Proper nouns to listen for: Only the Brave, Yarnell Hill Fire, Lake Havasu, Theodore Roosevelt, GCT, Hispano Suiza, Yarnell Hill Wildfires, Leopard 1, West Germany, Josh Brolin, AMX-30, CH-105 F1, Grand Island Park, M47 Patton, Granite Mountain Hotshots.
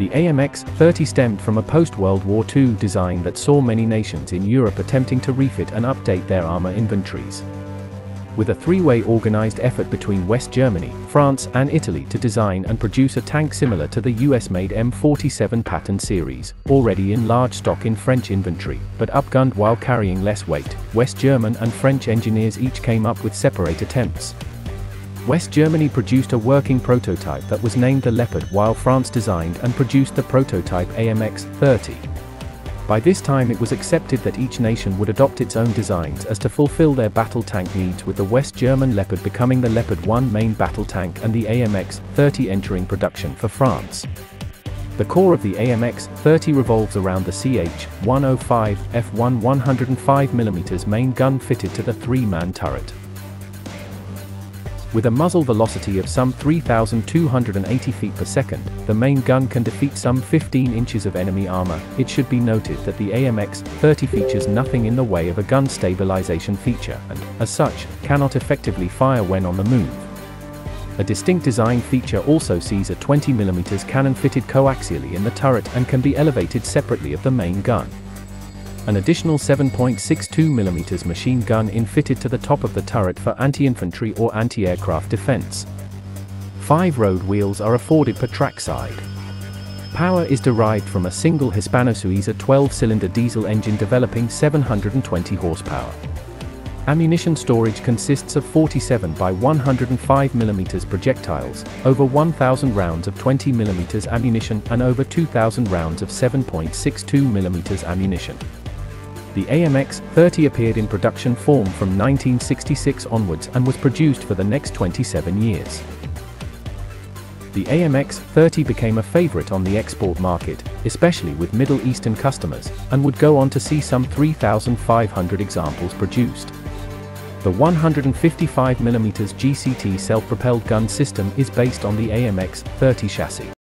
The AMX-30 stemmed from a post-World War II design that saw many nations in Europe attempting to refit and update their armor inventories, with a three-way organized effort between West Germany, France, and Italy to design and produce a tank similar to the US-made M47 Patton series, already in large stock in French inventory, but upgunned while carrying less weight. West German and French engineers each came up with separate attempts. West Germany produced a working prototype that was named the Leopard, while France designed and produced the prototype AMX-30. By this time it was accepted that each nation would adopt its own designs as to fulfill their battle tank needs, with the West German Leopard becoming the Leopard 1 main battle tank and the AMX-30 entering production for France. The core of the AMX-30 revolves around the CH-105 F1 105mm main gun fitted to the three-man turret, with a muzzle velocity of some 3,280 feet per second, the main gun can defeat some 15 inches of enemy armor. It should be noted that the AMX-30 features nothing in the way of a gun stabilization feature and, as such, cannot effectively fire when on the move. A distinct design feature also sees a 20mm cannon fitted coaxially in the turret and can be elevated separately of the main gun. An additional 7.62mm machine gun fitted to the top of the turret for anti-infantry or anti-aircraft defense. 5 road wheels are afforded per trackside. Power is derived from a single Hispano Suiza 12-cylinder diesel engine developing 720 horsepower. Ammunition storage consists of 47 by 105mm projectiles, over 1,000 rounds of 20mm ammunition and over 2,000 rounds of 7.62mm ammunition. The AMX-30 appeared in production form from 1966 onwards and was produced for the next 27 years. The AMX-30 became a favorite on the export market, especially with Middle Eastern customers, and would go on to see some 3,500 examples produced. The 155mm GCT self-propelled gun system is based on the AMX-30 chassis.